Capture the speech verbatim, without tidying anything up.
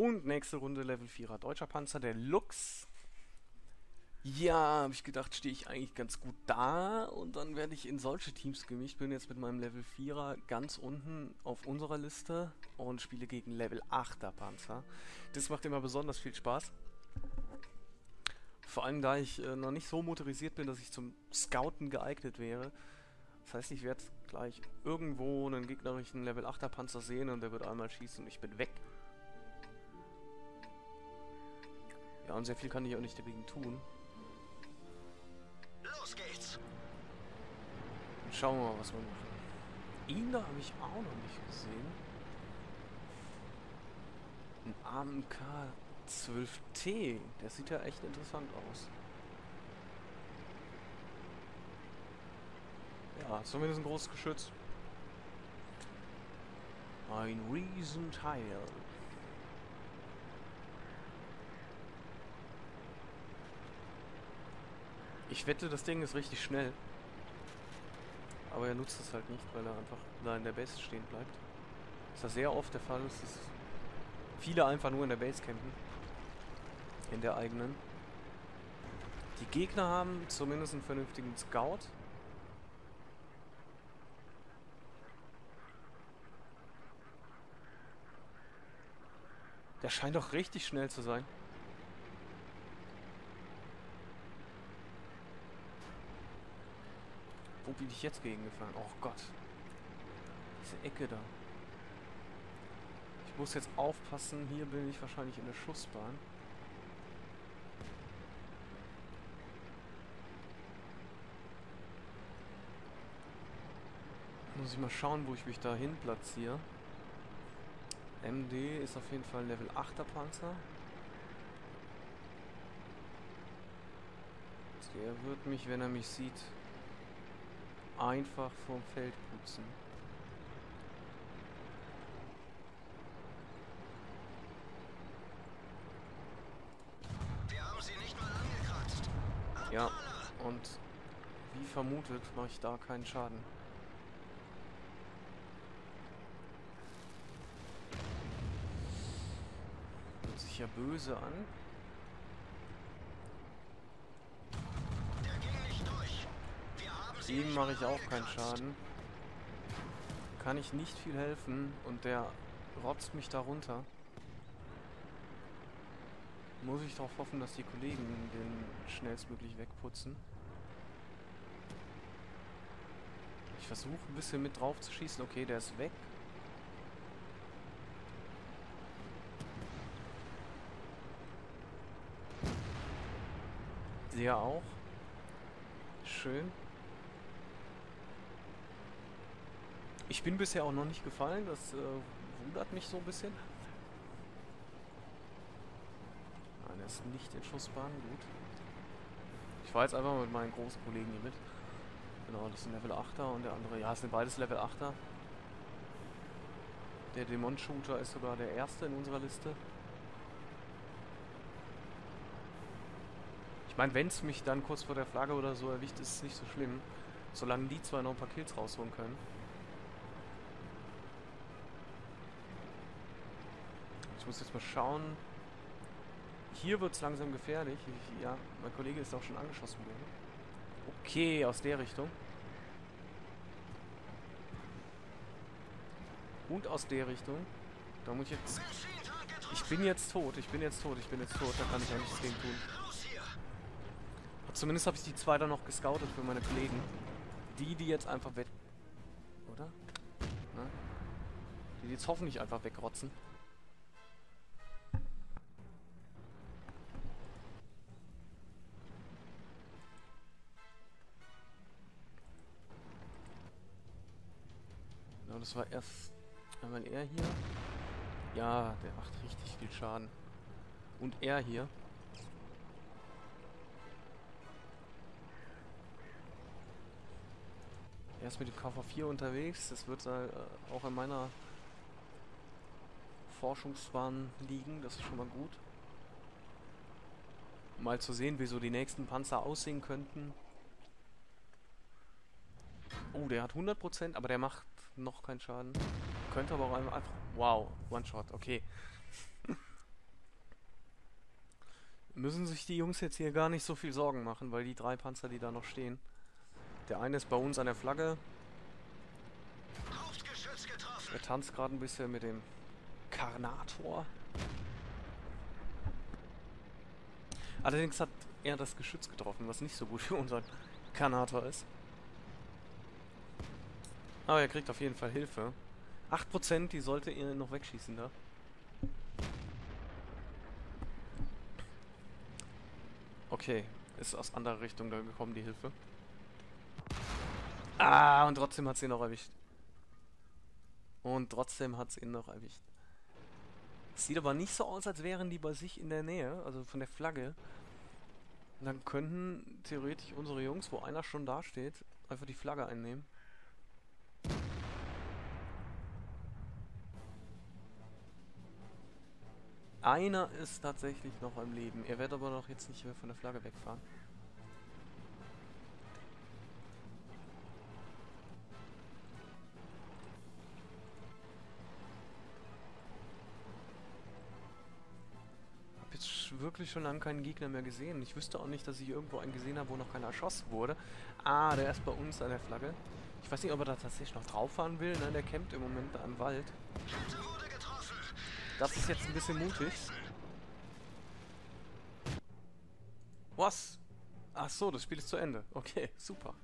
Und nächste Runde Level vierer Deutscher Panzer, der Luchs. Ja, habe ich gedacht, stehe ich eigentlich ganz gut da und dann werde ich in solche Teams gemischt. Bin jetzt mit meinem Level vierer ganz unten auf unserer Liste und spiele gegen Level achter Panzer. Das macht immer besonders viel Spaß. Vor allem, da ich äh, noch nicht so motorisiert bin, dass ich zum Scouten geeignet wäre. Das heißt, ich werde gleich irgendwo einen gegnerischen Level achter Panzer sehen und der wird einmal schießen und ich bin weg. Ja, und sehr viel kann ich auch nicht dagegen tun. Los geht's! Dann schauen wir mal, was wir machen. Ihn da habe ich auch noch nicht gesehen. Ein A M K zwölf T. Der sieht ja echt interessant aus. Ja, zumindest ein großes Geschütz. Ein Riesenteil. Ich wette, das Ding ist richtig schnell. Aber er nutzt es halt nicht, weil er einfach da in der Base stehen bleibt. Ist das sehr oft der Fall, ist, dass viele einfach nur in der Base campen. In der eigenen. Die Gegner haben zumindest einen vernünftigen Scout. Der scheint doch richtig schnell zu sein. Wo bin ich jetzt gegengefahren? Oh Gott. Diese Ecke da. Ich muss jetzt aufpassen. Hier bin ich wahrscheinlich in der Schussbahn. Muss ich mal schauen, wo ich mich dahin platziere. M D ist auf jeden Fall ein Level achter Panzer. Der wird mich, wenn er mich sieht, einfach vom Feld putzen. Wir haben sie nicht mal angekratzt. Ja, und wie vermutet, mache ich da keinen Schaden. Hört sich ja böse an. Ihm mache ich auch keinen Schaden. Kann ich nicht viel helfen und der rotzt mich da runter. Muss ich darauf hoffen, dass die Kollegen den schnellstmöglich wegputzen. Ich versuche ein bisschen mit drauf zu schießen. Okay, der ist weg. Der auch. Schön. Ich bin bisher auch noch nicht gefallen, das äh, wundert mich so ein bisschen. Nein, er ist nicht in Schussbahn, gut. Ich war jetzt einfach mal mit meinen großen Kollegen hier mit. Genau, das ist ein Level achter und der andere, ja, es sind beides Level achter. Der Dämon Shooter ist sogar der erste in unserer Liste. Ich meine, wenn es mich dann kurz vor der Flagge oder so erwischt, ist es nicht so schlimm. Solange die zwei noch ein paar Kills rausholen können. Ich muss jetzt mal schauen. Hier wird es langsam gefährlich. Ich, ja, mein Kollege ist auch schon angeschossen worden. Okay, aus der Richtung. Und aus der Richtung. Da muss ich jetzt... Ich bin jetzt tot, ich bin jetzt tot, ich bin jetzt tot. Da kann ich auch nichts gegen tun. Aber zumindest habe ich die zwei da noch gescoutet für meine Kollegen. Die, die jetzt einfach weg... Oder? Na? Die, die jetzt hoffentlich einfach wegrotzen. Das war erst einmal er hier. Ja, der macht richtig viel Schaden. Und er hier. Er ist mit dem K V vier unterwegs. Das wird äh, auch in meiner Forschungsbahn liegen. Das ist schon mal gut. Mal zu sehen, wie so die nächsten Panzer aussehen könnten. Oh, der hat hundert Prozent, aber der macht noch keinen Schaden. Könnte aber auch einfach... Wow, One-Shot, okay. müssen sich die Jungs jetzt hier gar nicht so viel Sorgen machen, weil die drei Panzer, die da noch stehen. Der eine ist bei uns an der Flagge. Er tanzt gerade ein bisschen mit dem Karnator. Allerdings hat er das Geschütz getroffen, was nicht so gut für unseren Karnator ist. Aber er kriegt auf jeden Fall Hilfe. acht Prozent, die sollte er noch wegschießen da. Okay, ist aus anderer Richtung da gekommen, die Hilfe. Ah, und trotzdem hat sie ihn noch erwischt. Und trotzdem hat sie ihn noch erwischt. Sieht aber nicht so aus, als wären die bei sich in der Nähe, also von der Flagge. Und dann könnten theoretisch unsere Jungs, wo einer schon da steht, einfach die Flagge einnehmen. Einer ist tatsächlich noch am Leben. Er wird aber noch jetzt nicht mehr von der Flagge wegfahren. Hab jetzt wirklich schon lange keinen Gegner mehr gesehen. Ich wüsste auch nicht, dass ich irgendwo einen gesehen habe, wo noch keiner erschossen wurde. Ah, der ist bei uns an der Flagge. Ich weiß nicht, ob er da tatsächlich noch drauf fahren will. Nein, der campt im Moment da im Wald. Das ist jetzt ein bisschen mutig. Was? Ach so, das Spiel ist zu Ende. Okay, super.